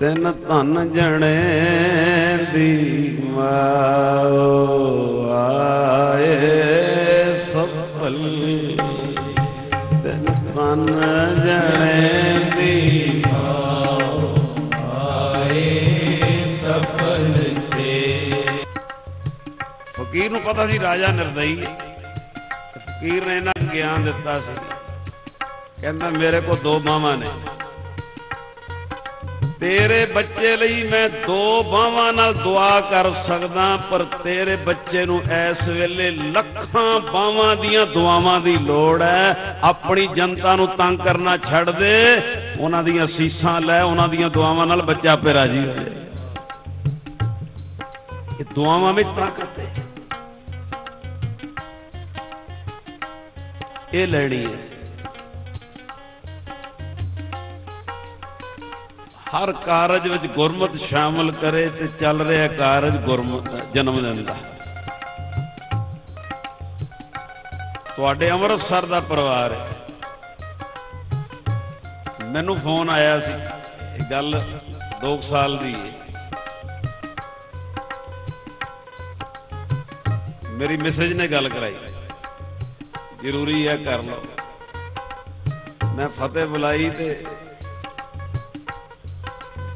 ਤਿਨ ਧਨ ਜਣੇ ਦੀ ਮਾਉ ਆਏ ਸਫਲ ਤਿਨ ਧਨ ਜਣੇ ਦੀ ਮਾਉ ਆਏ ਸਫਲ ਸੇ। ਫਕੀਰ ਨੂੰ ਪਤਾ ਸੀ ਰਾਜਾ ਨਿਰਦਈ, ਫਕੀਰ ਨੇ ਇਹਨਾਂ ਨੂੰ ਗਿਆਨ ਦਿੱਤਾ ਸੀ। ਕਹਿੰਦਾ ਮੇਰੇ ਕੋਲ ਦੋ ਬਾਹਾਂ ਨੇ, तेरे बच्चे लई मैं दो बावां नाल दुआ कर सकदा, पर तेरे बच्चे नूं इस वेले लखां बावां दियां दुआवां दी लोड़ है। अपनी जनता नूं तंग करना छड़ दे, उन्हां दियां सीसां लै, उन्हां दियां दुआवां नाल बच्चा पे राजी हो जाए। दुआवां में ताकत है, ये लड़ी है। हर कारज विच गुरमत शामिल करे ते चल रहा कारज गुरमत जन्म लैंदा। तुहाडे अमृतसर दा परिवार है। मैनू फोन आया सी, गल 2 साल दी है। मेरी मैसेज ने गल कराई, जरूरी है कर लो। मैं फतेह बुलाई ते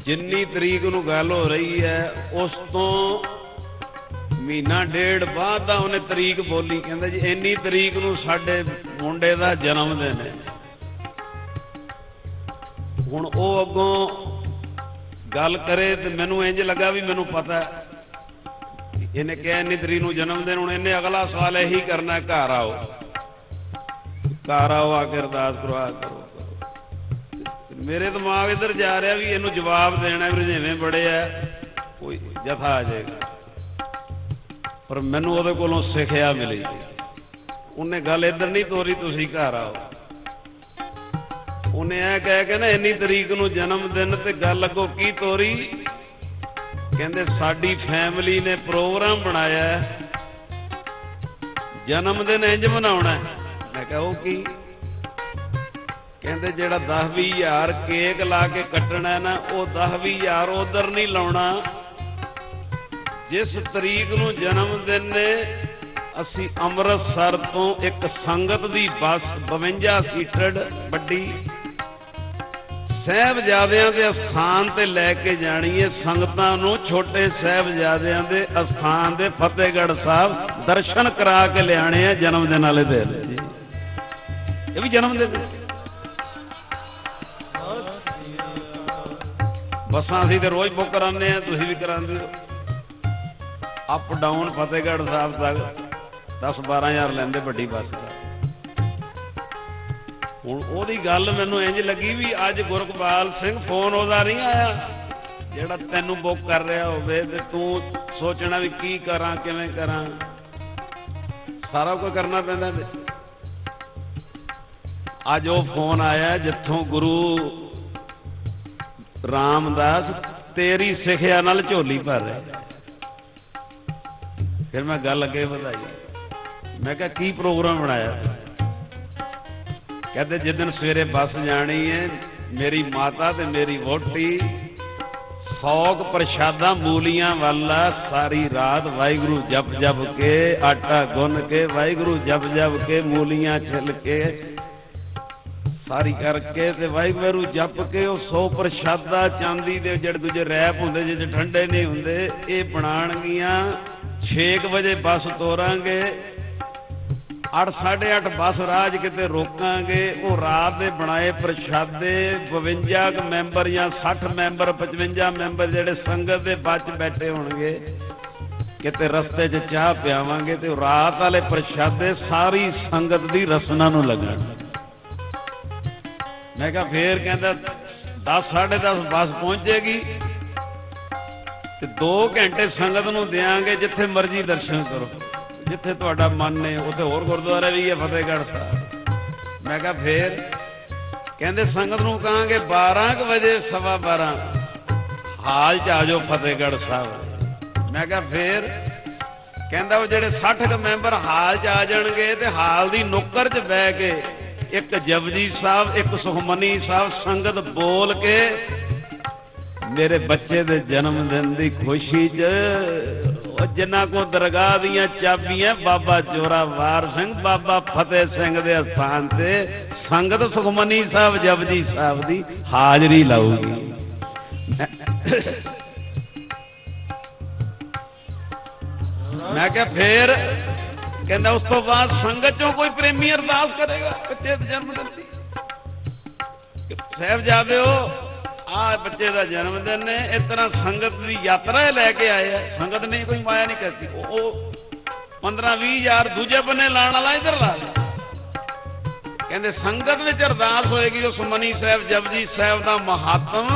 जिन्नी तरीक नूं गल हो रही है उस तो महीना डेढ़ बाद उन्हें तरीक बोली। कहता जी इन्नी तरीक नूं साडे मुंडे दा जन्मदिन है। हुण वो अगों गल करे तो मैनू इंज लगा भी मैनू पता है इन्हें क्या इन्नी तरीक नूं जन्मदिन। हुण इन्हें अगला सवाल यही करना है, घर आओ, घर आओ, आके अरदास करवा करो। मेरे दिमाग इधर जा रहा भी इन्हू जवाब देना, रुझेवें बड़े है, कोई जथा आ जाएगा। पर मैनू उहदे कोलों सिखिया मिली, उन्हें गल इधर नहीं तोरी, तुसीं घर आओ। उन्हें ऐ कह के ना इन्नी तरीक नूं जन्मदिन ते गल अगों की तोरी। कहंदे साडी फैमिली ने प्रोग्राम बनाया है, जन्मदिन इंज मनाउणा है। मैं कहा ओह की? कहते जेड़ा 10-20 हज़ार केक ला के कटना है ना, वो 10-20 हज़ार उधर नहीं लाना। जिस तरीक नूं जन्मदिन ने असी अमृतसर तो एक संगत की बस 52 सीटर बड़ी साहिबजादियां दे अस्थान ते लैके जानी है। संगतां नूं छोटे साहिबजादियां दे अस्थान दे फतेहगढ़ साहब दर्शन करा के लियाणे है जन्मदिन वाले दिन। ये भी जन्मदिन बसा असी तो रोज बुक कराने, तुसीं भी करांदे हो। अप डाउन फतेहगढ़ साहब तक 10-12 हज़ार लैंदे बड़ी बस का। हुण ओहदी गल मैनूं इंज लगी भी अज गुरगबाल सिंह फोन ओहदा नहीं आया जिहड़ा तैनूं बुक कर रहा होवे ते तूं सोचना भी की करां किवें करां, सारा कुछ करना पैंदा। अज ओह फोन आया जिथों गुरु रामदास तेरी सिखिया नाल झोली भर रहा। फिर मैं गल अगे वधाई, मैं कहा की प्रोग्राम बनाया? कहते जिस दिन सवेरे बस जानी है, मेरी माता ते मेरी वोटी 100 प्रशादा मूलियां वाला सारी रात वाहिगुरु जप जप के, आटा गुन के, वाहिगुरु जप जप के, मूलियां छिल के सारी करके ते वाहिगुरू जप के 100 प्रशादा चांदी दे जेड़े दूजे रैप हुंदे जे ठंडे नहीं हुंदे ये बनाणगियां। 6 बजे बस तोरांगे, 8-8:30 बस राज किते रोकांगे। वो रात दे बनाए प्रशादे 52 मैंबर या 60 मैंबर 55 मैंबर जेड़े संगत दे बच बैठे होणगे किते रस्ते च चाह पियावांगे ते रात वाले प्रशादे सारी संगत दी रसना नूं लगण। मैं कहा फिर? कहता 10-10:30 बस पहुंचेगी ते 2 घंटे संगत नूं देंगे, जिथे मर्जी दर्शन करो, जिथे तुहाडा मन है। उत्थे होर गुरुद्वारा भी है फतेहगढ़ साहब। मैं कहा फिर? कहते संगत नूं कहांगे 12 बजे 12:15 हाल च आ जाओ फतेहगढ़ साहब। मैं कहा फिर? कहता वो जेडे 60 मैंबर हाल च आ जाणगे ते हाल दी नुक्कर च बह के एक जपजी साहब, एक सुखमनी साहब संगत बोल के मेरे बच्चे दे जन्मदिन दी खुशी च जिन्ना को दरगाह दियां चाबियां बाबा जोरावर सिंह बाबा फतेह सिंह दे स्थान ते संगत सुखमनी साहब जपजी साहब दी हाजरी लाऊगी। मैं क्या फिर कहना उस तो बाद संगत चो कोई प्रेमी अरदास करेगा बच्चे दे जन्मदिन दी साहब जावे हो आ बच्चे का जन्मदिन है इस तरह संगत की यात्रा लैके आए है। संगत ने कोई माया नहीं करती 15-20 हज़ार दूजे बने लाने वाला इधर ला ला कहते संगत में अरदास होएगी उस मनी साहब जपजी साहब का महात्म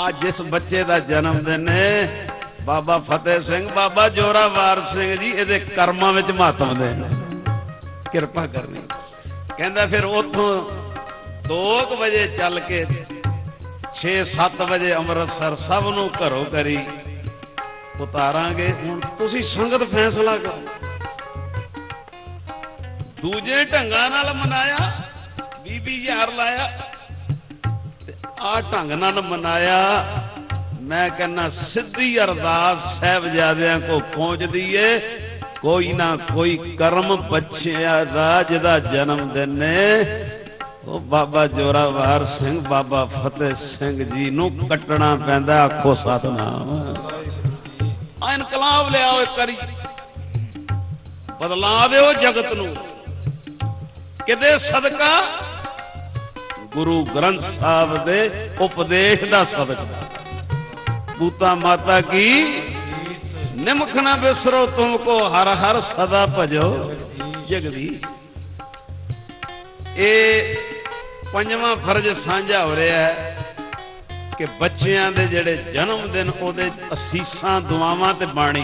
आ जिस बच्चे का जन्मदिन है बाबा फतेह सिंह बाबा जोरावर सिंह जी ए कर्मा में महात्म देने कृपा करनी कहता फिर उतों 2 बजे चल के 6-7 बजे अमृतसर सब नूं घरों घरी उतारांगे। हुण तुसीं संगत फैसला करो। दूजे ढंगां नाल मनाया 20-20 हज़ार लाया आ ढंग नाल मनाया। मैं कहना सीधी अरदास साहिबजादियां को पहुंचदी है कोई ना कोई कर्म बच्चिया दा जिहदा जन्मदिन है ओ बाबा जोरावर सिंह बाबा फतेह सिंह जी नू कटना पैंदा। आखो सतनाम इनकलाब ले आओ करी बदला दो जगत नू किदे सदका गुरु ग्रंथ साहब दे उपदेश दा सदका। पूता माता की निमख ना बिसरो तुमको हर हर सदा भजो जगदी। ये 5वां फर्ज साझा हो रहा है कि बच्चों के जेड़े जन्मदिन उहदे असीसां दुआवां ते बाणी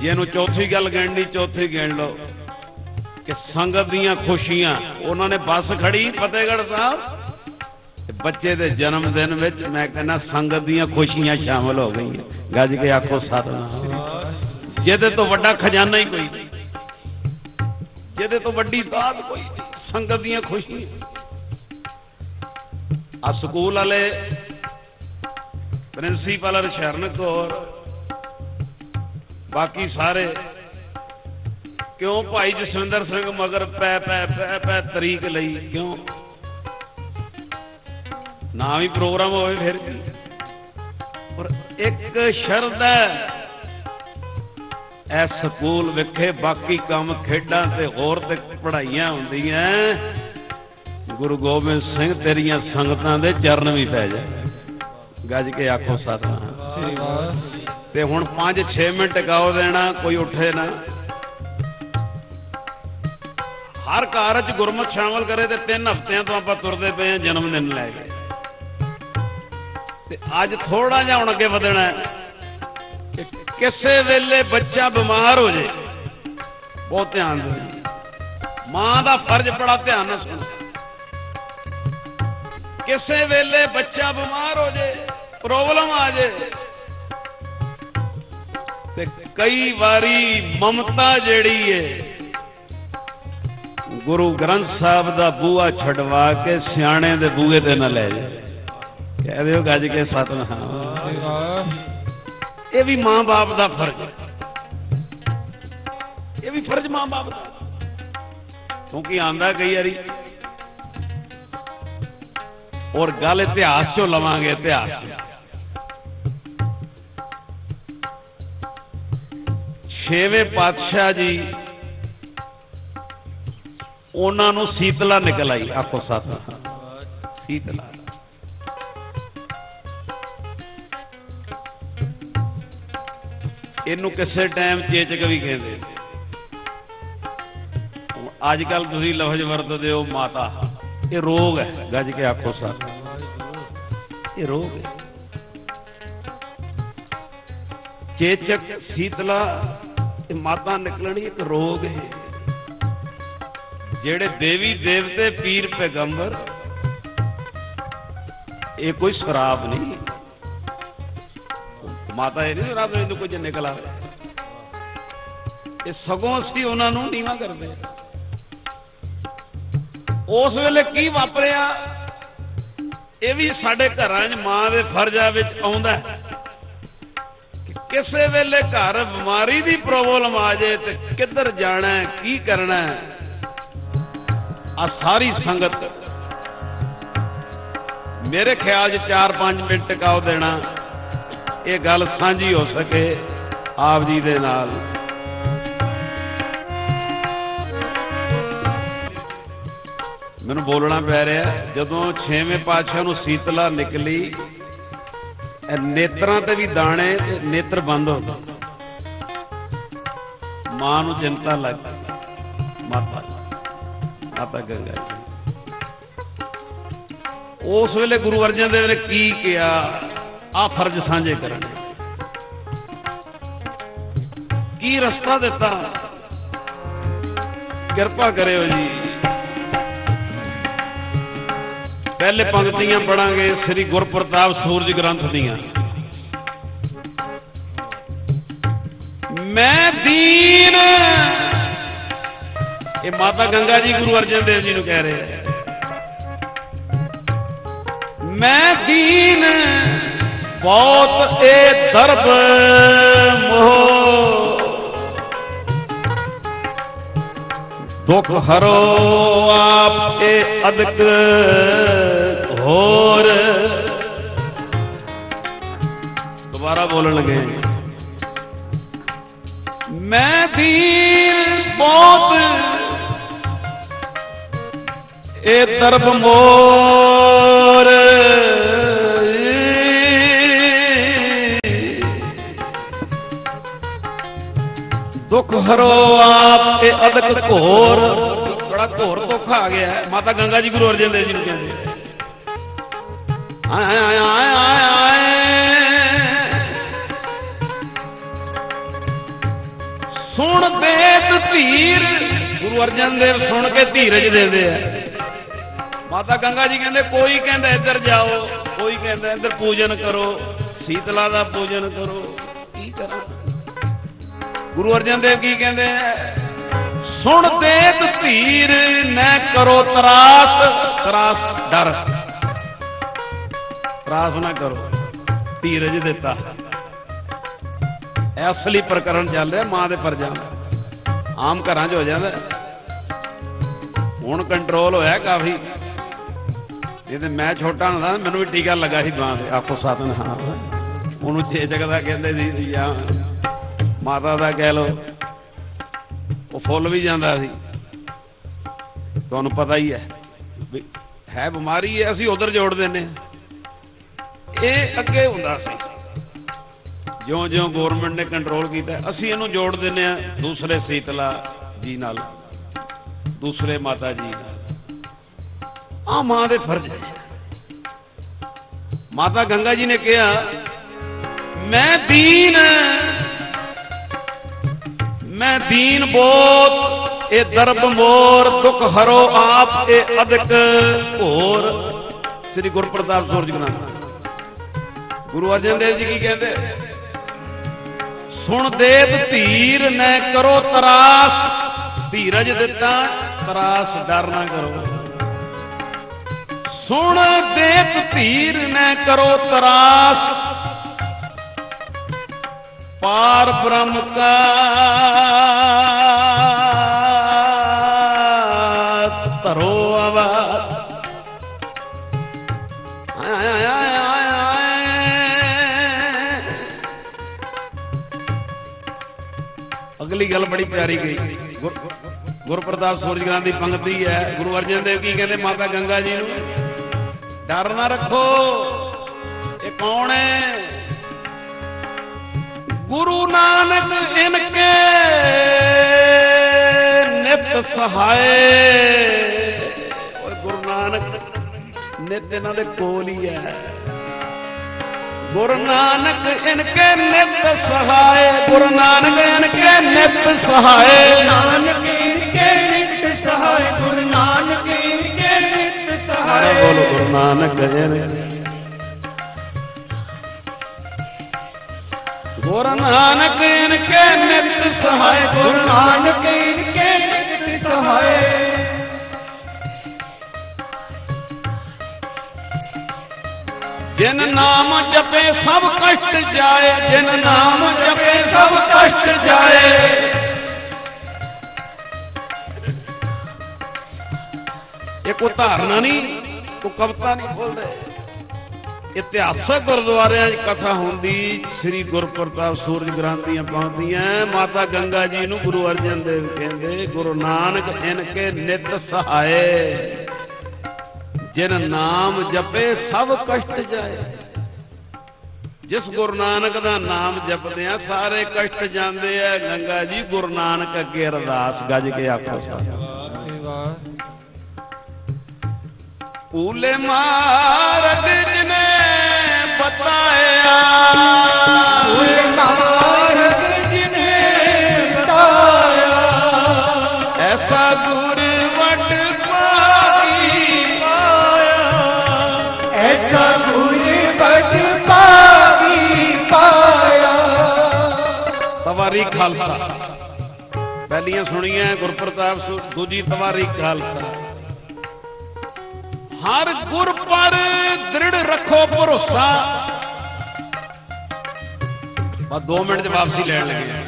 जिन्हों चौथी गल गिणनी चौथी गिण लो कि संगत दीयां खुशियां उन्होंने बस खड़ी फतेहगढ़ साहब बच्चे के जन्मदिन विच मैं कहना संगत दीयां खुशियां शामिल हो गई गज के आखो सतनाम। जिहदे तो वड्डा खजाना ही कोई नहीं जिहदे तो वड्डी दात कोई नहीं संगत दीयां खुशियां। आ स्कूल वाले प्रिंसीपल शरण कौर बाकी सारे क्यों भाई जसविंदर सिंह मगर पै पै पै पै तरीक लई क्यों ना भी प्रोग्राम होए फिर की और एक शरत है ए स्कूल विखे बाकी काम खेडां ते होर ते पढ़ाइयां हुंदियां गुरु गोबिंद सिंह तेरियां संगतां दे चरण भी पै जाए गज के आखो सतनाम। ते हुण 5-6 मिनट गाओ देना कोई उठे ना हर कारज गुरमत शामिल करे ते 3 हफ्तियां तो आपां तुरदे पए हां जन्मदिन लै के। अज थोड़ा जिहा हुण अगे वधणा है किसे वेले बच्चा बीमार हो जाए बहुत ध्यान दो मां का फर्ज बड़ा ध्यान ना सुनो। किसे वेले बच्चा बीमार हो जाए प्रॉब्लम आ जाए कई बारी ममता जड़ी है गुरु ग्रंथ साहब का बूआ छड़वा के सियाने दे बूहे ते ना ले जाए कह दो गज के सतनाम। ये भी मां बाप का फर्ज है ये भी फर्ज मां बाप का क्योंकि आंदा कई बारी और गल इतिहास चो लवांगे इतिहास 6वें पातशाह जी उन्होंने शीतला निकल आई। आखो साथ शीतला इनू किसी टाइम चेचक भी कहते अजकल तुसीं लफज वरतदे हो माता ये रोग है गज के आखो साथ ये रोग है। चेचक शीतला माता निकलनी एक रोग है जेड़े देवी देवते पीर पैगंबर ये कोई शराब नहीं माता ये नहीं रात में कोई निकल आवे ये सगों असीं उन्होंने नीवा करते। उस वेले की वापरिया ये भी साढ़े घर मां के फर्जा आउंदा है कि किसी वेले घर बीमारी की प्रॉब्लम आ जाए तो किधर जाना है की करना है। आ सारी संगत मेरे ख्याल 4-5 मिनट टिकाओ देना, ये गल सांझी हो सके आप जी दे नाल। मैनूं बोलना पै रहा। जदों 6वें पातशाह नूं शीतला निकली, नेत्रां ते भी दाणे, नेत्र बंद हो गए, मां नूं चिंता लग गई। माता गंगा जी उस वेले गुरु अर्जन देव ने की किया, आ फर्ज सांझे करने की रस्ता दिता। कृपा करियो जी। पहले पंक्तियां पढ़ांगे श्री गुर प्रताप सूरज ग्रंथ दियां। मैं दीन, ये माता गंगा जी गुरु अर्जन देव जी को कह रहे हैं। मैं दीन बहुत ए दर्ब मोह, दुख हरो आप ए अदक होर। दोबारा बोलने लगे। मैं दीन बहुत ए दर्ब मोर, दुख हरो आप ए अदक घोर। बड़ा घोर दुख आ गया है। माता गंगा जी गुरु अर्जन देव जी को कहते आए आए आए आए आए। सुन बेत धीर, गुरु अर्जन देव सुन के धीरज देते हैं। माता गंगा जी कहते कोई कहता इधर जाओ, कोई कहता इधर पूजन करो, शीतला का पूजन करो, की करा। गुरु अर्जन देव की कहते हैं, सुन देत धीर न करो त्रास। त्रास डर, त्रास ना करो, धीरज देता। असली प्रकरण चल रहा मां दे पर जाना, आम घर हो जाता। हुण कंट्रोल होया काफी। ये मैं छोटा हुंदा मैनूं भी टीका लगा सी मां दे। आखो सतनाम, उहनूं छे जगदा कहंदे सी। आ माता का कह लो, वो फुल भी जाता सी। तुहानू पता ही है बीमारी है, असीं उधर जोड़ देने। ये अगे हुंदा सी, ज्यों ज्यों गौरमेंट ने कंट्रोल किया असीं इहनूं जोड़ देने दूसरे शीतला जी नाल, दूसरे माता जी नाल। आ मां दे फर्ज है। माता गंगा जी ने कहा, मैं दीन, मैं दीन बोत ए दर्ब मोर, दुख हरो आप ए अदक होर। श्री गुरु प्रताप सूरज ग्रंथ। गुरु अर्जन देव जी की कहते, सुन देत धीर न करो तरास, धीरज दिता, तरास डर ना करो। सुन देत धीर न करो तरास, पार ब्रह्म का तरो आवास। आए आए आए आए आए। अगली गल बड़ी प्यारी गई। गुरप्रताप सूरज ग्रंथ की पंक्ति है। गुरु अर्जन देव की कहते माता गंगा जी नूं, डर ना रखो। ये कौन है? गुरु नानक इनके नित सहाय। और गुरु नानक नित इन्हां दे कोल ही है। गुरु नानक इनके नित सहाय, गुरु नानक इनके नित सहाय, नानक इनके नित सहाय, गुरु नानक इनके नित सहाय। बोलो गुरु नानक इनके, गुरु नानक इनके नित सहाय, गुरु नानक इनके नित सहाय। जिन नाम जपे सब कष्ट जाए, जिन नाम जपे सब कष्ट जाए। ये कोई धारणा नहीं, कोई कविता नहीं बोल रहे। इतिहासक गुरुद्वारे कथा होंदी, श्री गुरु प्रताप सूरज ग्रंथियां पाउंदियां। माता गंगा जी नूं गुरु अर्जन देव कहंदे, गुरु नानक इनके नित सहाय। जिन नाम जपे सब कष्ट जाए। जिस गुरु नानक का नाम जपते हैं सारे कष्ट जाते हैं। गंगा जी गुरु नानक अगे अरदास गज के आखो, भूले मारद जिने बताया, भूले मारद जिने बताया, ऐसा गुरु तवारी खालसा। पहलियां सुनिया गुरप्रताप, दूजी तवारी खालसा। हर गुर पर दृढ़ रखो भरोसा। बस 2 मिनट वापसी लैन लगे।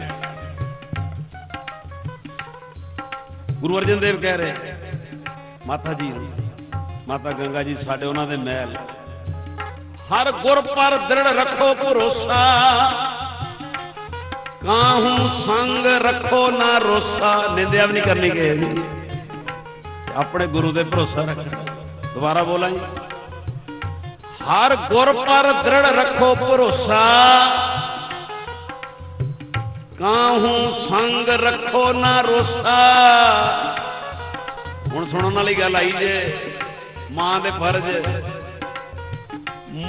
गुरु अर्जन देव कह रहे माता जी, माता गंगा जी साडे उन्हां दे महल। हर गुर पर दृढ़ रखो भरोसा, काहू संग रखो ना रोसा। निंदा भी नहीं करनी गई, अपने गुरु दे भरोसा रख। दोबारा बोला, हर गुर पर दृढ़ रखो भरोसा, काहू संग रखो ना रोसा। हुण सुनने वाली गल आई जे मां दे फर्ज।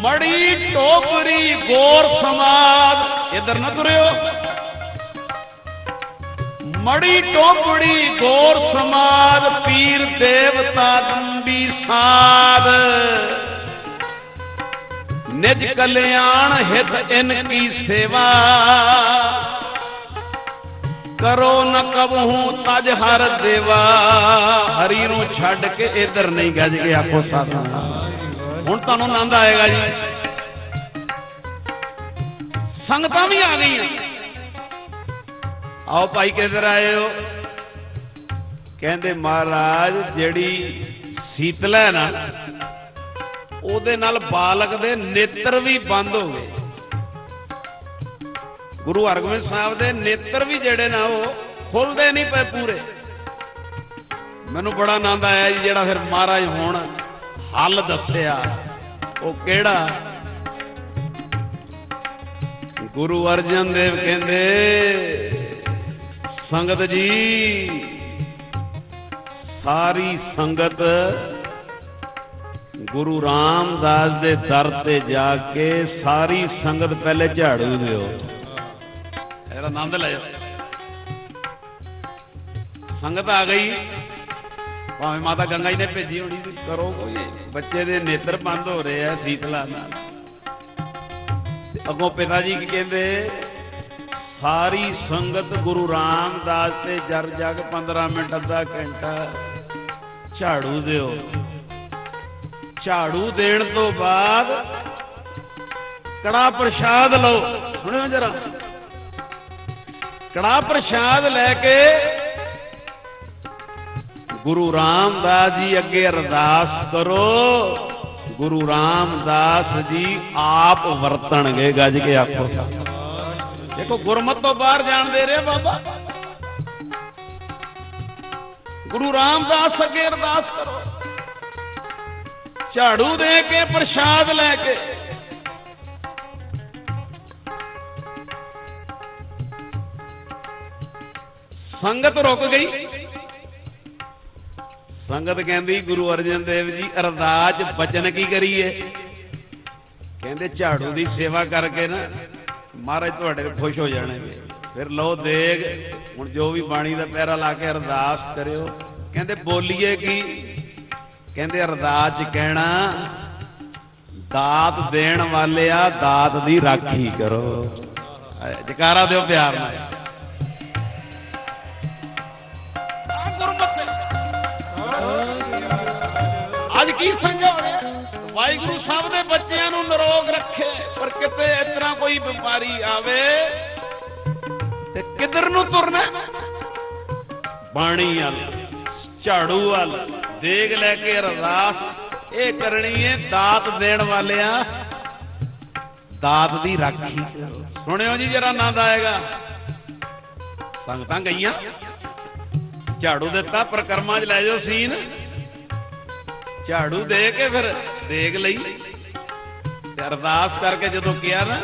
मड़ी टोकरी गोर समाद, इधर न तुरे हो। मड़ी टोकरी गोर समाद, पीर देवता दंबी साध। निज कल्याण हित इनकी सेवा, करो न कबहू तज हर देवा। हरी नूं छड़ के इधर नहीं गज के आखो साधा। हुण तुहानूं आनंद आएगा जी। संगतां भी आ गई। आओ भाई किधर आए हो? कहंदे महाराज जिहड़ी सीतला है ना, उहदे नाल बालक दे नेत्र भी बंद हो गए। गुरु हरगोबिंद साहब दे नेत्र भी जिहड़े ना वो खुलदे नहीं पे पूरे। मैनूं बड़ा आनंद आया जी। जिहड़ा फिर महाराज हुण हल दस्या वो केड़ा? गुरु अर्जन देव कहंदे संगत जी, सारी संगत गुरु रामदास दे दर ते जाके सारी संगत पहले झाड़ू दियो। एदा आनंद ले। संगत आ गई, भावे माता गंगा जी ने भेजी होनी। करो कोई, बच्चे दे नेत्र बंद हो रहे हैं शीतला। अगों पिता जी कहते सारी संगत गुरु रामदास ते जर जाग 15 मिनट अद्धा घंटा झाड़ू दो। झाड़ू देने तो बाद कड़ा प्रशाद लो। सुनो जरा, कड़ा प्रशाद लैके गुरु रामदास जी अगे अरदास करो। गुरु रामदास जी आप वरतन गए। गज के आखो। देखो गुरमत तो बाहर जान दे रहे बाबा। गुरु रामदास अगे अरदास करो। झाड़ू दे के प्रसाद लेके संगत रुक गई। संगत कहती गुरु अर्जन देव जी अरदास बचन की करिए? कहते झाड़ू की सेवा करके ना महाराज थोड़े खुश हो जाने। फिर लो देग, हुण जो भी बाणी का पैरा ला के अरदास करो। कहते बोलीए की? कहते अरदास कहना, दात देण वाले आ दात दी राखी करो। जकारा दो प्यार नाल। आज की संजय वाहिगुरु साहब दे बच्चियां नूं निरोग रखे, पर किते इस तरह कोई बीमारी आवे ते किधर नूं तुरना? बाणी वाल, झाड़ू वाल, देग लैके अरदास ये करनी है। दात देने वाले दात दी राखी सुनियो जी, जरा नंद आएगा। संगतां गईयां, झाड़ू दिता, परिक्रमा च लै जाओ सीन, झाड़ू दे के फिर देख लई। अरदास करके जदों किया ना,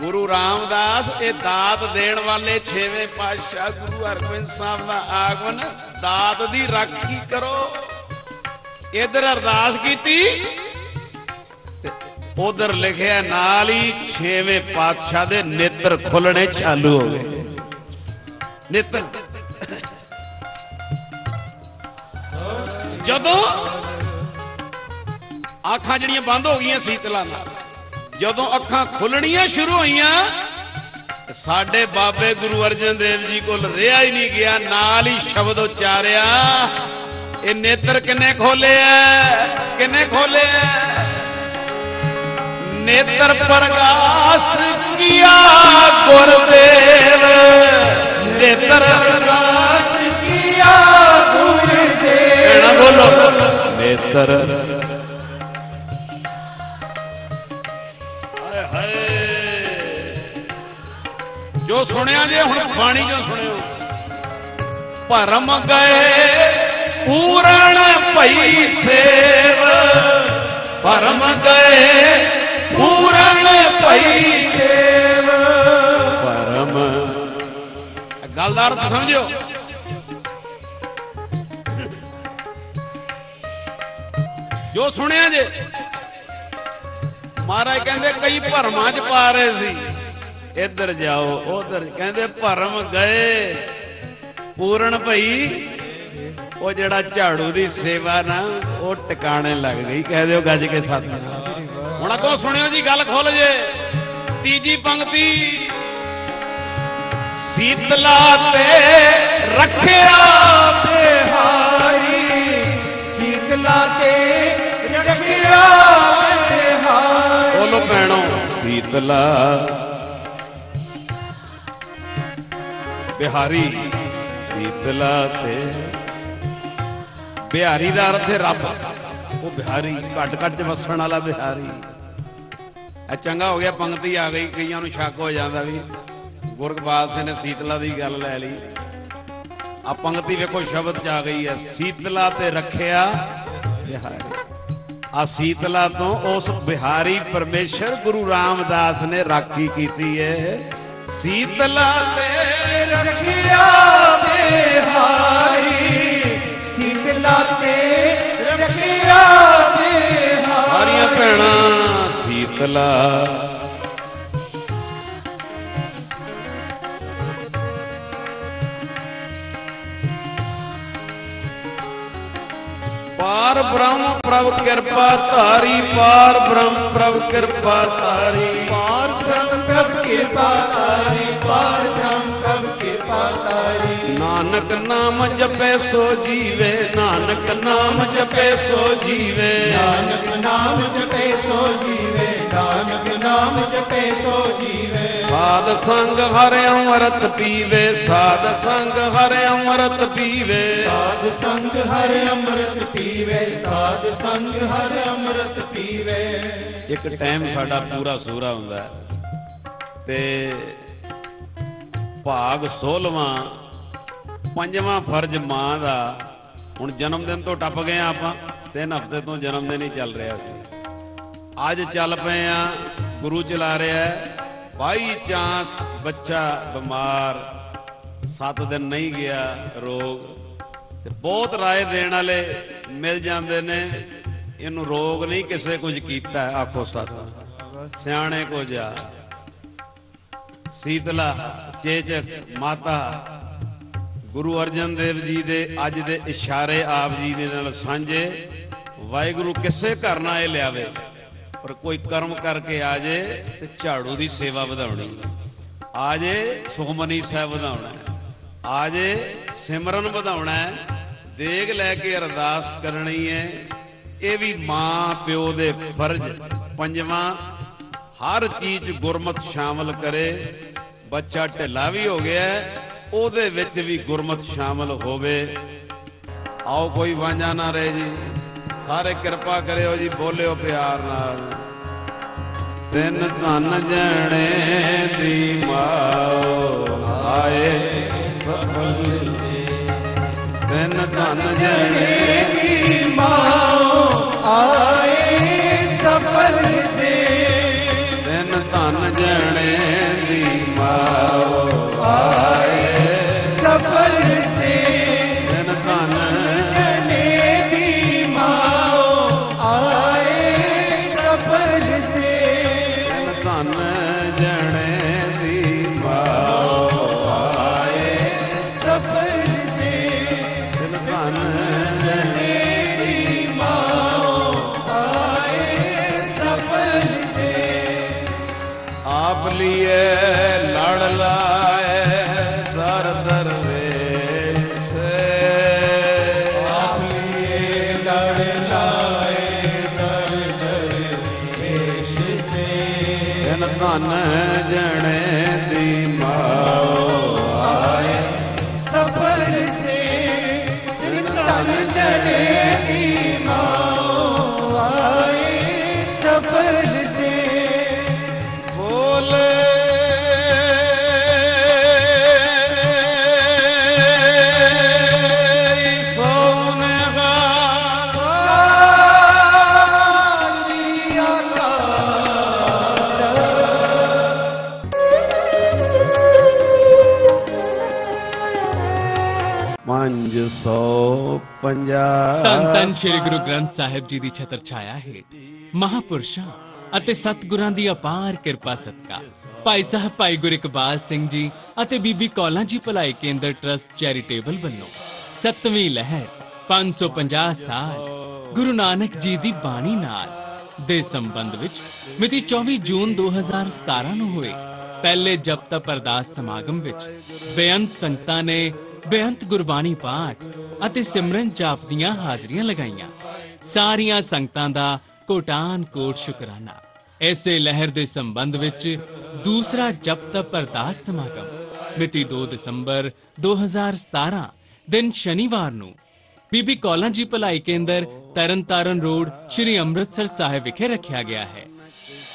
गुरु रामदास ये दात देने वाले छेवें पातशाह गुरु हरगोबिंद साहब का आगमन, दात दी राखी करो। इधर अरदास की, उधर लिखे नाल ही छेवें पातशाह दे नेत्र खुलने चालू हो गए। नेत्र जदों आँखां जिहड़ियां बंद हो गई शीतला नाल, जदों अखां खुलनियां शुरू होईयां, साडे बाबे गुरु अर्जन देव जी कोल रिहा ही नहीं गया, नाल ही शब्द उचारिया, ये नेत्र किन्ने खोले है, किन्ने खोले है? नेत्र प्रकाश किया गुरुदेव, नेत्र प्रकाश किया गुरुदेव, बोलो नेत्र। जो सुनिया जे हुण बाणी जो सुनियो, भरम गए पूरण भई सेव, भरम गए पूरण भई सेव, भरम। गल दा अर्थ समझो, जो सुनिया जे महाराज कहंदे कई भरमां च पा रहे सी, इधर जाओ उधर, कहंदे भरम गए पूरण भई। वो जड़ा झाड़ू की सेवा ना वो टिकाने लग गई, कह दो गज के साथ। हुण अगो सुनियो जी, गल खोल जे। तीजी पंक्ति, शीतला ते रखिया बिहारी, शीतला ते रखिया बिहारी, बोलो भैणो। शीतला बिहारी, शीतला ते बिहारी का अर्थ है रब। वो बिहारी घट घट वसन वाला बिहारी। चंगा हो गया, पंक्ति आ गई। कई शक हो जाता भी गुरगबाल सिंह ने शीतला की गल लै ली। आ पंक्ति वेखो शब्द च आ गई है, शीतला ते रखिया बिहारी। आ शीतला तो उस बिहारी परमेश्वर गुरु रामदास ने राखी की है। शीतला ते रखिया बिहारी, सारिया भैण। शीतला पार ब्रह्म प्रभ कृपा तारी, पार ब्रह्म प्रभ कृपा तारी, पार ब्रह्म प्रभ कृपा तारी, पार ब्रह्म प्रभ कृपा तारी। नानक नाम जपे सो जीवे, नानक नाम जपे सो जीवे, नानक नाम जपे सो जीवे, नानक नाम जपे सो जीवे। साध संग हर अमृत पीवे, साध संग हर अमृत पीवे, साध संग हर अमृत पीवे, साध संग हर अमृत पीवे। एक टाइम साडा पूरा सूरा हुंदा ते भाग 16वां पंजवां फर्ज मां का। हुण जन्मदिन तो टप गए आपां, 3 हफ्ते तो जन्मदिन ही चल रहा है। अज चल पे गुरु चला रहा है। बाई चांस बच्चा बीमार 7 दिन नहीं गया रोग, बहुत राय देने वाले मिल जाते ने, इनू रोग नहीं किसे कुछ कीता है। आखो सत सियाने को जा। शीतला, चेचक माता, गुरु अर्जन देव जी दे अज दे इशारे आप जी दे नाल सांझे। वाहिगुरु किसे घर ना ये लियावे, पर कोई कर्म करके आ जे ते झाड़ू की सेवा वधाउणी, आ जे सुखमनी साहिब वधाउणा है, आ जे सिमरन वधाउणा है, देग लैके अरदास करनी है, ये भी मां प्यो दे फर्ज पंजवा हर चीज गुरमत शामिल करे। बच्चा ढिला भी हो गया ओदे विच भी गुरमत शामिल होवे। आओ कोई वांझा ना रहे जी, सारे कृपा करो जी, बोलियो प्यार नाल। तिन धन जने दी माओ आए सफल से, तिन धन जने दी माओ आए सफल से, तिन धन जने दी माओ आए सफल से, तिन धन जने दी माओ आए सफल से, तिन धन जने दी माओ आए सफल से, तिन धन जने दी माओ आए सफल से। आप लिए लड़ लाए दर दर धन जने दी माओ आए सफल से, धन जने दी माओ आए सफल से। बोले धन श्री गुरु ग्रंथ साहिब जी की छत्र छाया हेठ महापुरुषां अते सतगुरां दी अपार कृपा सदका भाई साहब भाई गुर इकबाल सिंह जी अते बीबी कौला जी भलाई केंद्र ट्रस्ट चैरिटेबल वल्लों 7वीं लहर 550 साल गुरु नानक जी दी बाणी नाल दे संबंध विच मिति 24 जून 2017 नूं होए पहले जप तप अरदास समागम विच बेअंत संगतां ने बेअंत गुरबाणी पाठ अते सिमरन जाप दियां हाजरियां लगाईयां। सारियां संगतां दा कोटान कोट शुकराना। ऐसे लहर दे संबंध विच दूसरा जप तप अरदास समागम मिति 2 दिसंबर 2017 दिन शनिवार नूं बीबी कौला जी भलाई केंद्र तरनतारन रोड श्री अमृतसर साहिब विखे रखा गया है।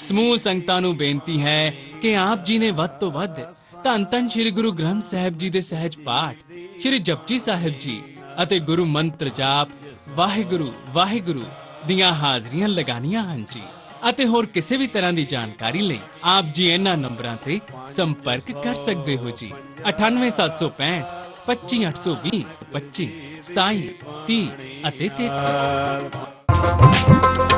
समूह संगतां नूं बेनती है कि आप जी ने वध तो वध धन धन श्री गुरु ग्रंथ साहिब जी दे सहज पाठ श्री जपजी साहिब जी अते गुरु मंत्र जाप वाहिगुरु वाहिगुरु दियां हाजरियां लगानियां हन जी अते होर किसी भी तरह की जानकारी ले आप जी इन्हां नंबरां ते संपर्क कर सकते हो जी 9875 25820 25 27 30 अते 33।